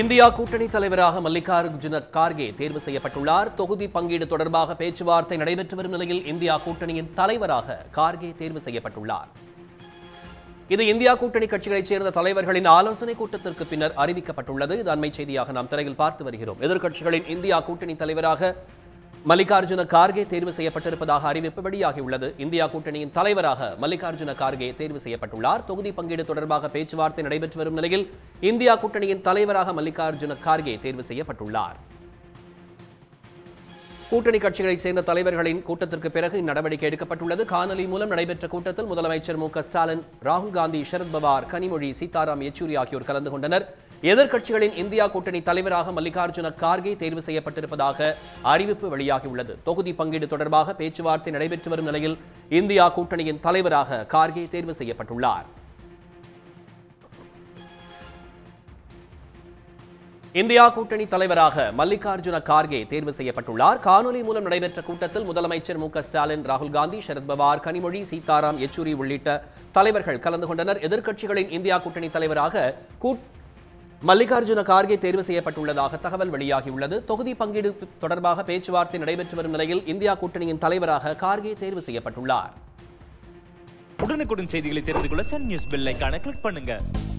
India கூட்டணி தலைவராக மல்லிகார்ஜுன கார்கே தேர்வு செய்யப்பட்டுள்ளார். தொகுதி பங்கீடு தொடர்பாக பேச்சுவார்த்தை நடைபெற்று வரும் நிலையில் இந்தியா கூட்டணியின் தலைவராக கார்கே தேர்வு செய்யப்பட்டுள்ளார். இது இந்தியா கூட்டணி கட்சிகளைச் சேர்ந்த தலைவர்களின் ஆலோசனைக் கூட்டத்திற்கு பின்னர் அறிவிக்கப்பட்டுள்ளது. இது அண்மை செய்தியாக நாம் திரையில் பார்த்து வருகிறோம். எதிர்க்கட்சிகளின் இந்தியா கூட்டணி தலைவராக மல்லிகார்ஜுன கார்கே தேர்வு செய்யப்பட்டிருப்பதாக அறிவிப்பு வெளியாகியுள்ளது. இந்தியா கூட்டணியின் தலைவராக மல்லிகார்ஜுன கார்கே தேர்வு செய்யப்பட்டுள்ளார். தொகுதி பங்கீடு தொடர்பாக பேச்சுவார்த்தை நடைபெற்று வரும் நிலையில் இந்தியா கூட்டணியின் தலைவராக மல்லிகார்ஜுன கார்கே தேர்வு செய்யப்பட்டுள்ளார். கூட்டணி கட்சிகளைச் சேர்ந்த தலைவர்களின் கூட்டத்திற்கு பிறகு நடவடிக்கை எடுக்கப்பட்டுள்ளது. காணொலி மூலம் நடைபெற்ற கூட்டத்தில் முதலமைச்சர் மு க ஸ்டாலின், ராகுல் காந்தி, சரத்பவார், கனிமொழி, சீதாராம் யெச்சூரி ஆகியோர் கலந்து கொண்டனர். எதிர்க்கட்சிகளின் இந்தியா கூட்டணி தலைவராக மல்லிகார்ஜுன கார்கே தேர்வு செய்யப்பட்டிருப்பதாக அறிவிப்பு வெளியாகியுள்ளது. தொகுதி பங்கீடு தொடர்பாக பேச்சுவார்த்தை நடைபெற்று வரும் நிலையில் இந்தியா கூட்டணியின் தலைவராக கார்கே தேர்வு செய்யப்பட்டுள்ளார். இந்தியா கூட்டணி தலைவராக மல்லிகார்ஜுன கார்கே தேர்வு செய்யப்பட்டுள்ளார். காணொலி மூலம் நடைபெற்ற கூட்டத்தில் முதலமைச்சர் மு க ஸ்டாலின், ராகுல் காந்தி, சரத்பவார், கனிமொழி, சீதாராம் யெச்சூரி உள்ளிட்ட தலைவர்கள் கலந்து கொண்டனர். எதிர்க்கட்சிகளின் இந்தியா கூட்டணி தலைவராக மல்லிகார்ஜுன கார்கே தேர்வு செய்யப்பட்டுள்ளதாக தகவல் வெளியாகியுள்ளது. தொகுதி பங்கீடு தொடர்பாக பேச்சுவார்த்தை நடைபெற்று வரும் நிலையில் இந்தியா கூட்டணியின் தலைவராக கார்கே தேர்வு செய்யப்பட்டுள்ளார். உடனுக்குடன் செய்திகளை தெரிந்து கொள்ள சன் நியூஸ் பெல் ஐகானை கிளிக் பண்ணுங்க.